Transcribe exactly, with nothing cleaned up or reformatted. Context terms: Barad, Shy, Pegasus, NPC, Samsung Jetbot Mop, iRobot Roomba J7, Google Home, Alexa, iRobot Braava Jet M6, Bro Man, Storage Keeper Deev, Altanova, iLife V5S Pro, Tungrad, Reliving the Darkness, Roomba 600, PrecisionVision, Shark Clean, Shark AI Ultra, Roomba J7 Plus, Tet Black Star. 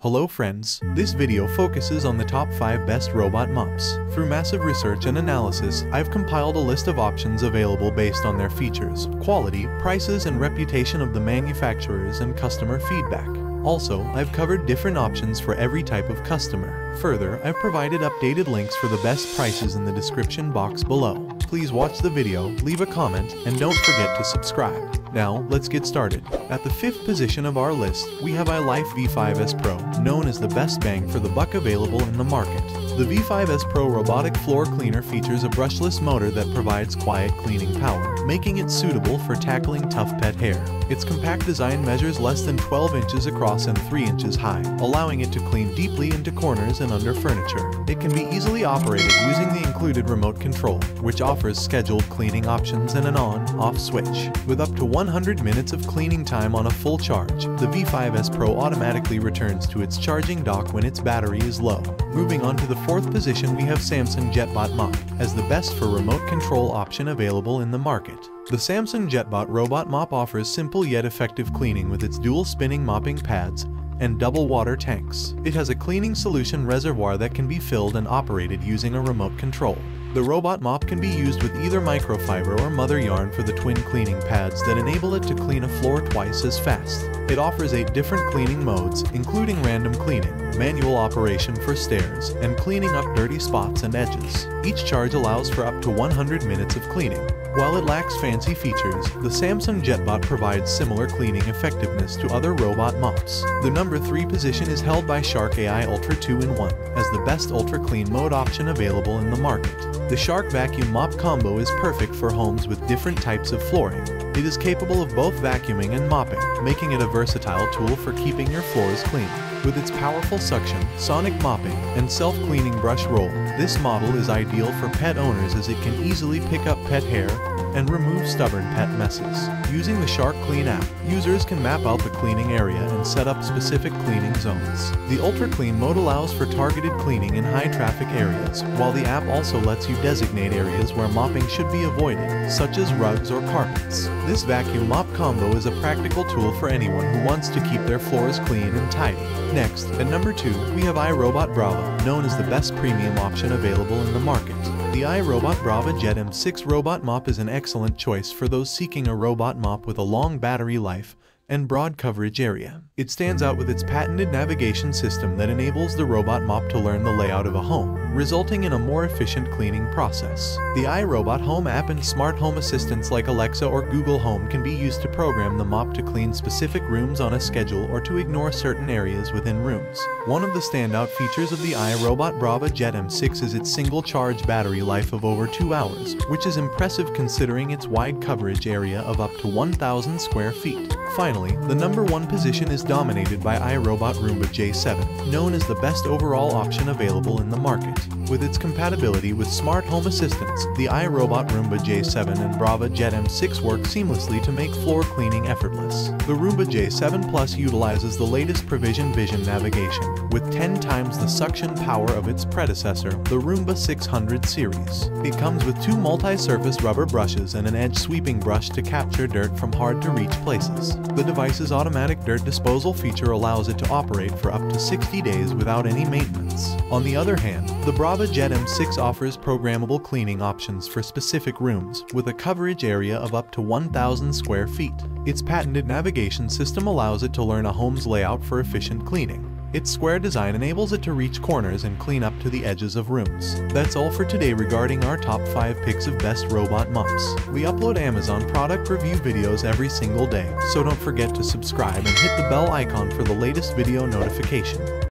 Hello friends, this video focuses on the top five best robot mops. Through massive research and analysis, I've compiled a list of options available based on their features, quality, prices and reputation of the manufacturers and customer feedback. Also, I've covered different options for every type of customer. Further, I've provided updated links for the best prices in the description box below. Please watch the video, leave a comment, and don't forget to subscribe. Now, let's get started. At the fifth position of our list, we have iLife V five S Pro, known as the best bang for the buck available in the market. The V five S Pro robotic floor cleaner features a brushless motor that provides quiet cleaning power, making it suitable for tackling tough pet hair. Its compact design measures less than twelve inches across and three inches high, allowing it to clean deeply into corners and under furniture. It can be easily operated using the included remote control, which offers scheduled cleaning options and an on-off switch. With up to one hundred minutes of cleaning time on a full charge, the V five S Pro automatically returns to its charging dock when its battery is low. Moving on to the fourth position, we have Samsung Jetbot Mop as the best for remote control option available in the market. The Samsung Jetbot Robot Mop offers simple yet effective cleaning with its dual spinning mopping pads and double water tanks. It has a cleaning solution reservoir that can be filled and operated using a remote control. The robot mop can be used with either microfiber or mother yarn for the twin cleaning pads that enable it to clean a floor twice as fast. It offers eight different cleaning modes, including random cleaning, manual operation for stairs, and cleaning up dirty spots and edges. Each charge allows for up to one hundred minutes of cleaning. While it lacks fancy features, the Samsung Jetbot provides similar cleaning effectiveness to other robot mops. The number three position is held by Shark A I Ultra two in one as the best ultra clean mode option available in the market. The Shark Vacuum Mop combo is perfect for homes with different types of flooring. It is capable of both vacuuming and mopping, making it a versatile tool for keeping your floors clean. With its powerful suction, sonic mopping, and self-cleaning brush roll, this model is ideal for pet owners as it can easily pick up pet hair and remove stubborn pet messes. Using the Shark Clean app, users can map out the cleaning area and set up specific cleaning zones. The Ultra Clean mode allows for targeted cleaning in high-traffic areas, while the app also lets you designate areas where mopping should be avoided, such as rugs or carpets. This vacuum mop combo is a practical tool for anyone who wants to keep their floors clean and tidy. Next, at number two, we have iRobot Braava, known as the best premium option available in the market. The iRobot Braava Jet M six Robot Mop is an excellent choice for those seeking a robot mop with a long battery life and broad coverage area. It stands out with its patented navigation system that enables the robot mop to learn the layout of a home, resulting in a more efficient cleaning process. The iRobot Home app and smart home assistants like Alexa or Google Home can be used to program the mop to clean specific rooms on a schedule or to ignore certain areas within rooms. One of the standout features of the iRobot Braava Jet M six is its single charge battery life of over two hours, which is impressive considering its wide coverage area of up to one thousand square feet. Finally, the number one position is dominated by iRobot Roomba J seven, known as the best overall option available in the market. With its compatibility with smart home assistants, the iRobot Roomba J seven and Braava Jet M six work seamlessly to make floor cleaning effortless. The Roomba J seven Plus utilizes the latest PrecisionVision navigation, with ten times the suction power of its predecessor, the Roomba six hundred series. It comes with two multi-surface rubber brushes and an edge sweeping brush to capture dirt from hard-to-reach places. The device's automatic dirt disposal feature allows it to operate for up to sixty days without any maintenance. On the other hand, the Braava The Jet M six offers programmable cleaning options for specific rooms, with a coverage area of up to one thousand square feet. Its patented navigation system allows it to learn a home's layout for efficient cleaning. Its square design enables it to reach corners and clean up to the edges of rooms. That's all for today regarding our top five picks of best robot mops. We upload Amazon product review videos every single day, so don't forget to subscribe and hit the bell icon for the latest video notification.